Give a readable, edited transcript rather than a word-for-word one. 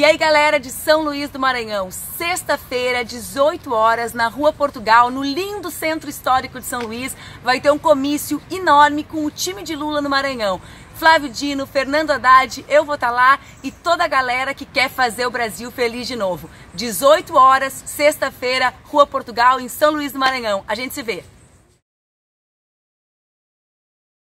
E aí, galera de São Luís do Maranhão, sexta-feira, 18 horas, na Rua Portugal, no lindo Centro Histórico de São Luís, vai ter um comício enorme com o time de Lula no Maranhão. Flávio Dino, Fernando Haddad, eu vou estar lá e toda a galera que quer fazer o Brasil feliz de novo. 18 horas, sexta-feira, Rua Portugal, em São Luís do Maranhão. A gente se vê!